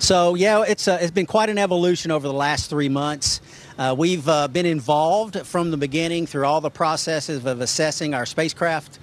So yeah, it's been quite an evolution over the last 3 months. We've been involved from the beginning through all the processes of assessing our spacecraft,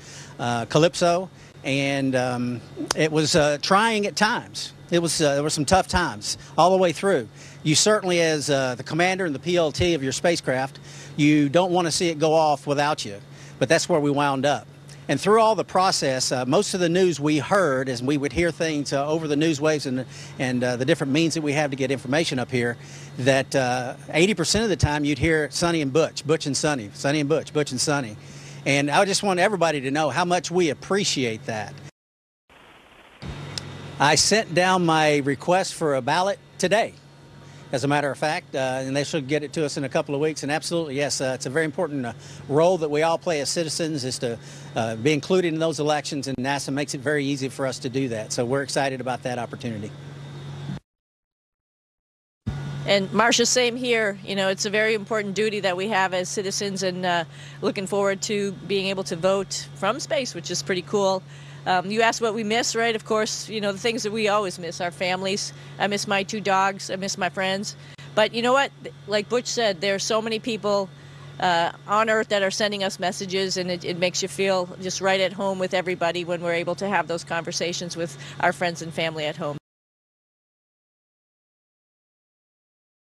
Calypso, and it was trying at times. It was there were some tough times all the way through. You certainly, as the commander and the PLT of your spacecraft, you don't want to see it go off without you. But that's where we wound up. And through all the process, most of the news we heard, as we would hear things over the news waves and the different means that we have to get information up here, that 80% of the time you'd hear Sonny and Butch, Butch and Sonny, Sonny and Butch, Butch and Sonny. And I just want everybody to know how much we appreciate that. I sent down my request for a ballot today, as a matter of fact, and they should get it to us in a couple of weeks. And absolutely, yes, it's a very important role that we all play as citizens, is to be included in those elections, and NASA makes it very easy for us to do that. So we're excited about that opportunity. And Marcia, same here. You know, it's a very important duty that we have as citizens, and looking forward to being able to vote from space, which is pretty cool. You asked what we miss, right? Of course, you know, the things that we always miss, our families. I miss my two dogs. I miss my friends. But you know what? Like Butch said, there are so many people on Earth that are sending us messages, and it makes you feel just right at home with everybody when we're able to have those conversations with our friends and family at home.